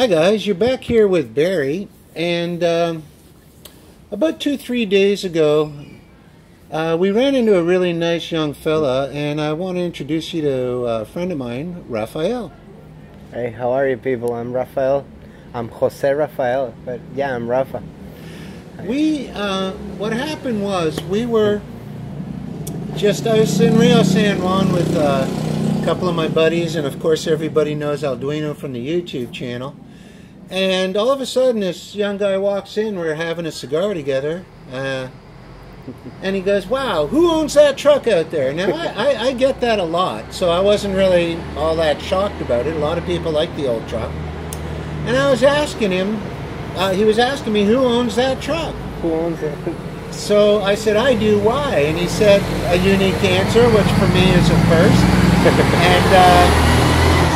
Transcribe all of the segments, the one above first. Hi guys, you're back here with Barry, and about 2-3 days ago we ran into a really nice young fella, and I want to introduce you to a friend of mine, Rafael. Hey, how are you people? I'm Rafael. I'm Jose Rafael, but yeah, I'm Rafa. We, what happened was, we were just, I was in Rio San Juan with a couple of my buddies, and of course everybody knows Alduino from the YouTube channel. And all of a sudden this young guy walks in, we're having a cigar together, and he goes, wow, who owns that truck out there? Now I get that a lot, so I wasn't really all that shocked about it. A lot of people like the old truck. And I was asking him, he was asking me, who owns that truck? Who owns it? So I said, I do, why? And he said, a unique answer, which for me is a first. And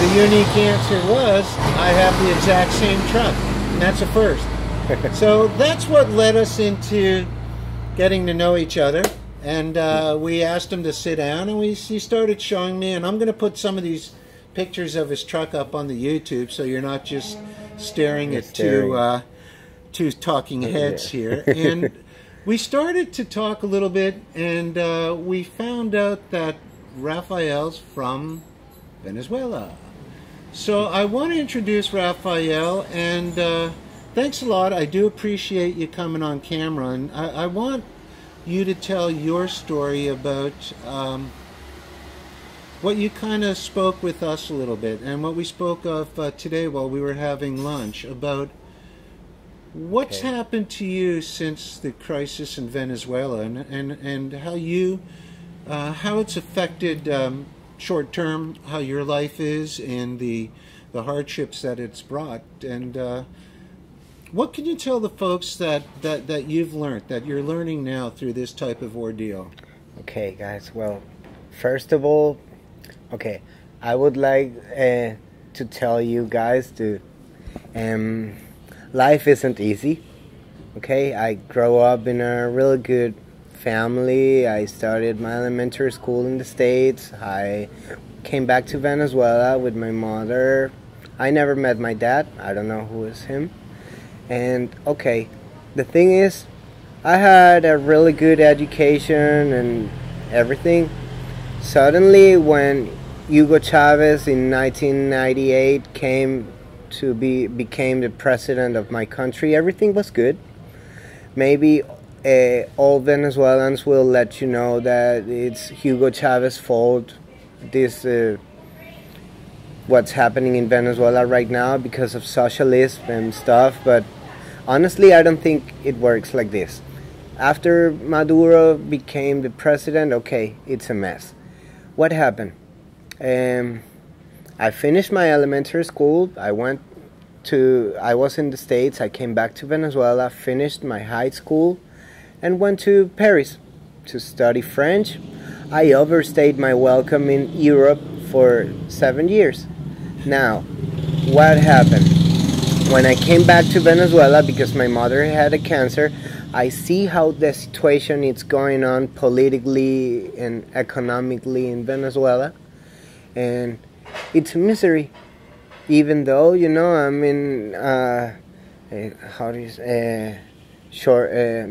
the unique answer was, I have the exact same truck. And that's a first. So that's what led us into getting to know each other. And we asked him to sit down, and he started showing me, and I'm going to put some of these pictures of his truck up on the YouTube, so you're not just staring at two talking heads here. And we started to talk a little bit, and we found out that Rafael's from Venezuela. So I want to introduce Rafael, and thanks a lot. I do appreciate you coming on camera, and I want you to tell your story about what you kind of spoke with us a little bit, and what we spoke of today while we were having lunch, about what's happened to you since the crisis in Venezuela, and how you, how it's affected short term, how your life is, and the hardships that it's brought, and what can you tell the folks that you've learned, that you're learning now through this type of ordeal? Okay, guys. Well, first of all. Okay, I would like to tell you guys to life isn't easy. Okay, I grew up in a really good family. I started my elementary school in the States. I came back to Venezuela with my mother. I never met my dad. I don't know who is him. And okay, the thing is, I had a really good education and everything. Suddenly, when Hugo Chavez in 1998 became the president of my country, everything was good. Maybe all Venezuelans will let you know that it's Hugo Chavez's fault, this what's happening in Venezuela right now, because of socialism and stuff, but honestly I don't think it works like this. After Maduro became the president, okay, it's a mess. What happened? I finished my elementary school. I was in the States. I came back to Venezuela, finished my high school, and went to Paris to study French. I overstayed my welcome in Europe for 7 years. Now, what happened? When I came back to Venezuela, because my mother had a cancer, I see how the situation is going on politically and economically in Venezuela, and it's misery. Even though, you know, I'm in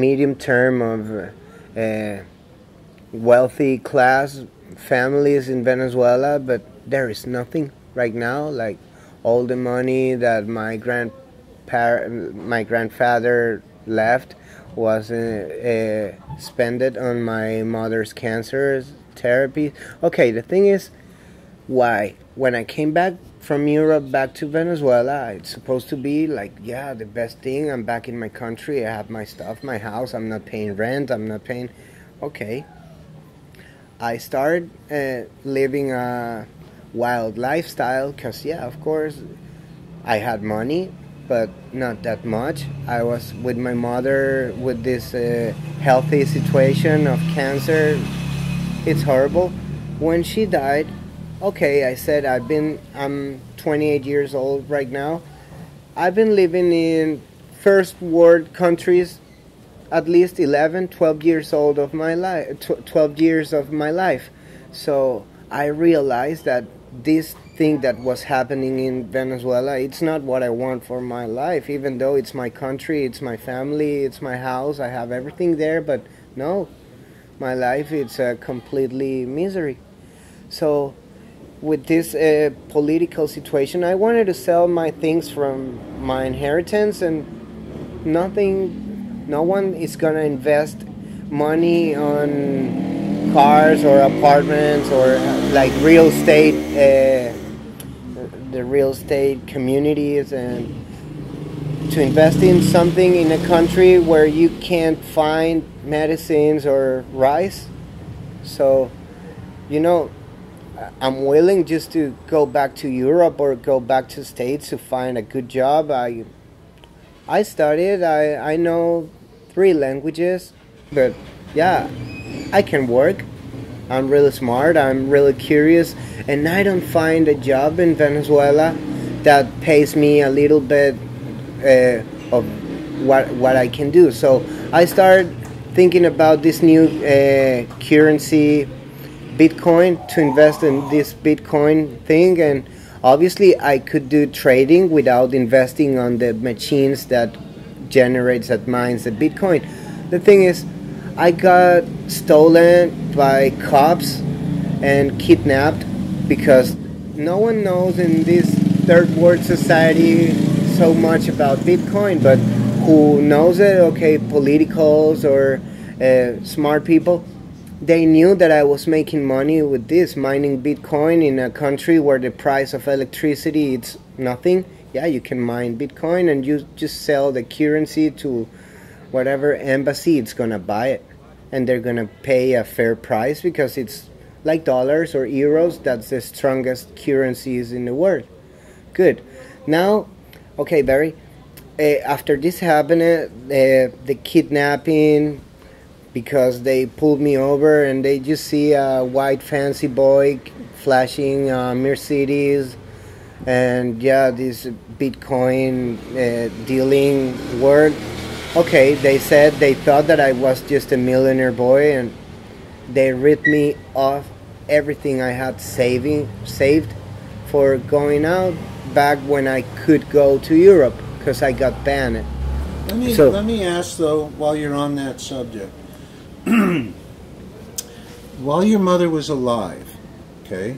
medium term of wealthy class families in Venezuela, but there is nothing right now. Like all the money that my grandfather left was spent on my mother's cancer therapy. Okay, the thing is, why? When I came back from Europe back to Venezuela, it's supposed to be like, yeah, the best thing, I'm back in my country, I have my stuff, my house, I'm not paying rent, I'm not paying... Okay. I started living a wild lifestyle, because, yeah, of course, I had money, but not that much. I was with my mother with this healthy situation of cancer. It's horrible. When she died, okay, I said I'm 28 years old right now. I've been living in first world countries at least 12 years old of my life. So I realized that this thing that was happening in Venezuela, it's not what I want for my life, even though it's my country, it's my family, it's my house, I have everything there, but no, my life is completely misery. So with this political situation, I wanted to sell my things from my inheritance, and nothing, no one is gonna invest money on cars or apartments or like real estate, the real estate communities, and to invest in something in a country where you can't find medicines or rice. So, you know, I'm willing just to go back to Europe or go back to States to find a good job. I studied, I know 3 languages, but yeah, I can work, I'm really smart, I'm really curious, and I don't find a job in Venezuela that pays me a little bit of what I can do. So I started thinking about this new currency, Bitcoin, to invest in this Bitcoin thing, and obviously I could do trading without investing on the machines that generates, that mines the Bitcoin. The thing is, I got stolen by cops and kidnapped because no one knows in this third world society so much about Bitcoin, but who knows it? Okay, politicals or smart people. They knew that I was making money with this, mining Bitcoin in a country where the price of electricity is nothing. Yeah, you can mine Bitcoin and you just sell the currency to whatever embassy it's gonna buy it, and they're gonna pay a fair price because it's like dollars or euros, that's the strongest currencies in the world. Good. Now, okay, Barry, after this happened, the kidnapping, because they pulled me over and they just see a white fancy boy flashing Mercedes, and yeah, this Bitcoin dealing world. Okay, they said they thought that I was just a millionaire boy, and they ripped me off everything I had saved for going out back when I could go to Europe because I got banned. Let me ask though, while you're on that subject, while your mother was alive, okay,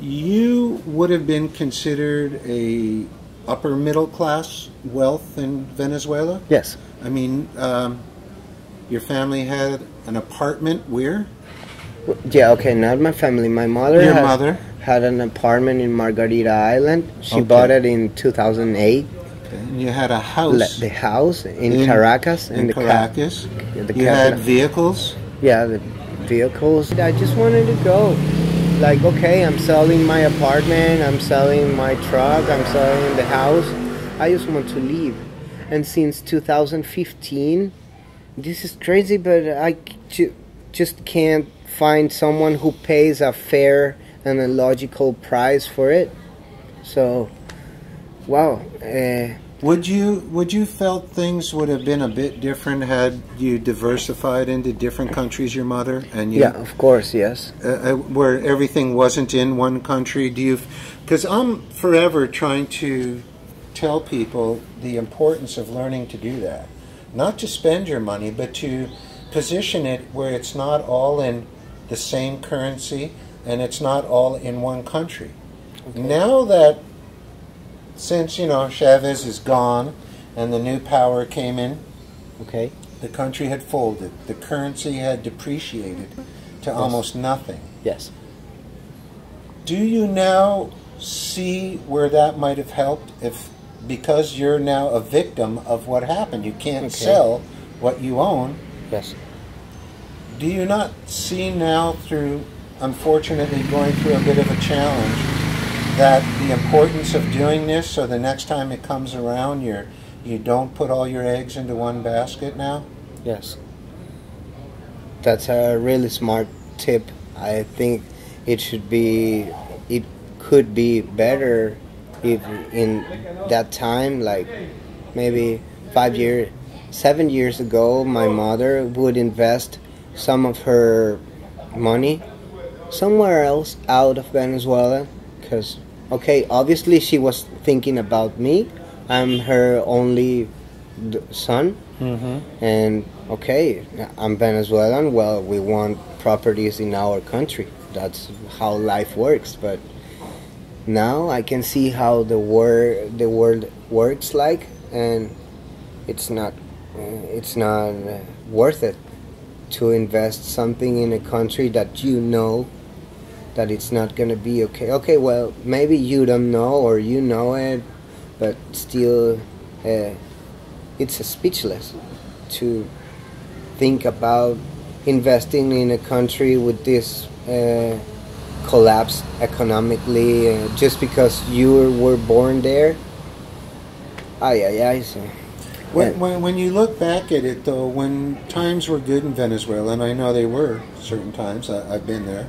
you would have been considered a upper middle class wealth in Venezuela? Yes. I mean, your family had an apartment where? Yeah, okay, not my family. My mother, your mother had an apartment in Margarita Island. She bought it in 2008. Okay. And you had a house. The house in Caracas. In Caracas. You had vehicles? Yeah, the vehicles. I just wanted to go. Like, okay, I'm selling my apartment, I'm selling my truck, I'm selling the house. I just want to leave. And since 2015, this is crazy, but I just can't find someone who pays a fair and a logical price for it. So, wow. Would you felt things would have been a bit different had you diversified into different countries, your mother and you? Yeah, of course, yes. Where everything wasn't in one country, do you? Because I'm forever trying to tell people the importance of learning to do that, not to spend your money, but to position it where it's not all in the same currency and it's not all in one country. Okay. Now that, since, you know, Chavez is gone and the new power came in, okay, the country had folded, the currency had depreciated to almost nothing. Yes. Do you now see where that might have helped, if, because you're now a victim of what happened, you can't sell what you own? Yes. Do you not see now, through unfortunately going through a bit of a challenge, that the importance of doing this, so the next time it comes around, you don't put all your eggs into one basket now? Yes. That's a really smart tip. I think it should be, it could be better if in that time, like maybe 5 years, 7 years ago, my mother would invest some of her money somewhere else out of Venezuela. because, okay, obviously she was thinking about me. I'm her only son. Mm-hmm. And, okay, I'm Venezuelan. Well, we want properties in our country. That's how life works. But now I can see how the world works like, and it's not worth it to invest something in a country that you know that it's not going to be okay. Okay, well, maybe you don't know or you know it, but still it's speechless to think about investing in a country with this collapse economically just because you were born there. So, when you look back at it, though, when times were good in Venezuela, and I know they were certain times, I've been there,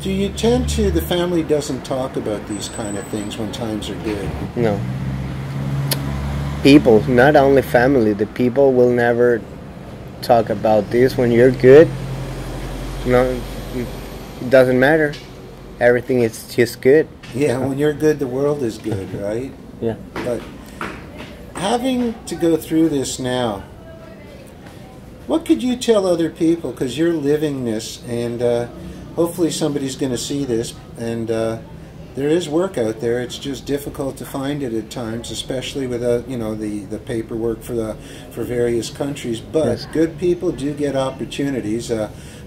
do you tend to, the family doesn't talk about these kind of things when times are good? No. People, not only family, the people will never talk about this. When you're good, no, it doesn't matter. Everything is just good. Yeah, when you're good, the world is good, right? Yeah. But having to go through this now, what could you tell other people? Because you're living this, and hopefully somebody's going to see this. And there is work out there. It's just difficult to find it at times, especially with the paperwork for various countries. But yes, good people do get opportunities.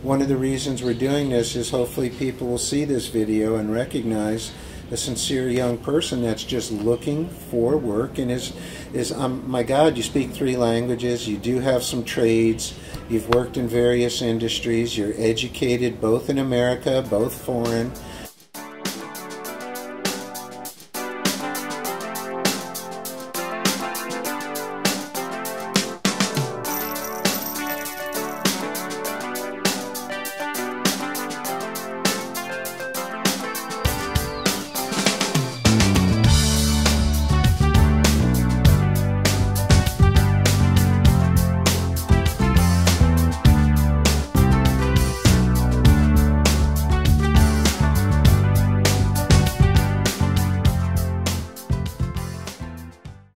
One of the reasons we're doing this is hopefully people will see this video and recognize a sincere young person that's just looking for work and is my God, you speak 3 languages, you do have some trades, you've worked in various industries, you're educated both in America, both foreign,